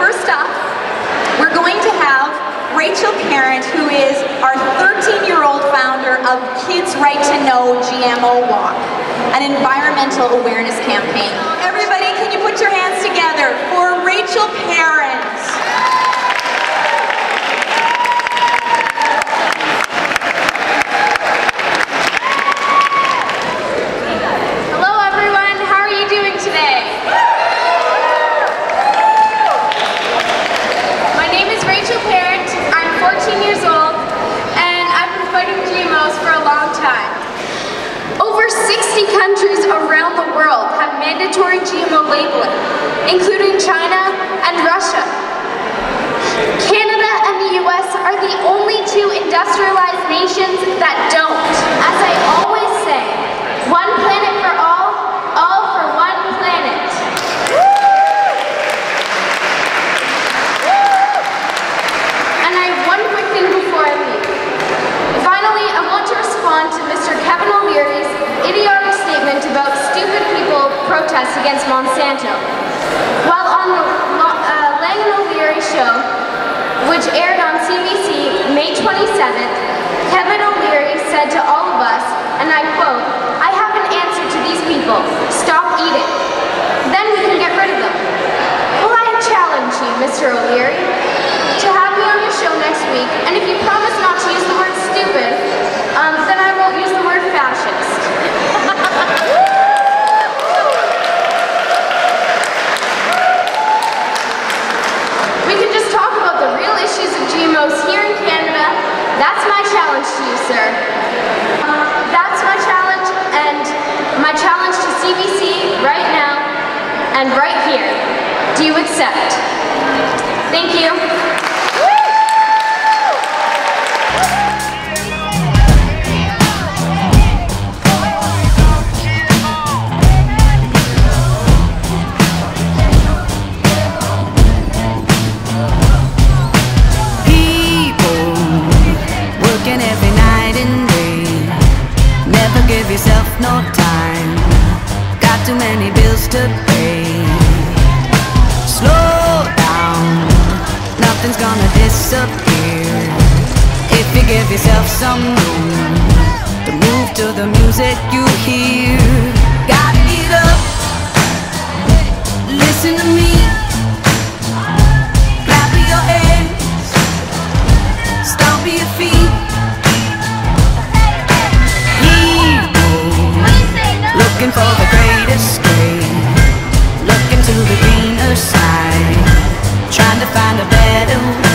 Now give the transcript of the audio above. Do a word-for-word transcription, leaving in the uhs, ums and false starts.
first up, we're going to have Rachel Parent, who is our thirteen-year-old founder of Kids' Right to Know G M O Walk, an environmental awareness campaign. Everybody, can you put your hands together for Rachel Parent? Hello everyone, how are you doing today? My name is Rachel Parent. fourteen years old, and I've been fighting G M Os for a long time. Over sixty countries around the world have mandatory G M O labeling, including China and Russia. Canada and the U S are the only two industrialized nations that don't. As I always say, one planet for all, all for one planet. To Mister Kevin O'Leary's idiotic statement about stupid people protests against Monsanto. While on the uh, Lang O'Leary show, which aired on C B C May twenty-seventh, Kevin O'Leary said to all of us, and I quote, "I have an answer to these people. Stop eating. Then we can get rid of them." Well, I challenge you, Mister O'Leary, to have me on your show next week, and if you promise not to use the word stupid, Um, then I won't use the word fascist. We can just talk about the real issues of G M Os here in Canada. That's my challenge to you, sir. Uh, that's my challenge, and my challenge to C B C right now and right here. Do you accept? Thank you. No time, got too many bills to pay. Slow down, nothing's gonna disappear. If you give yourself some room, to move to the music you hear. Gotta get up, listen to me. Clap your hands, stomp your feet. Looking for the great escape, looking to the greener side, trying to find a better way.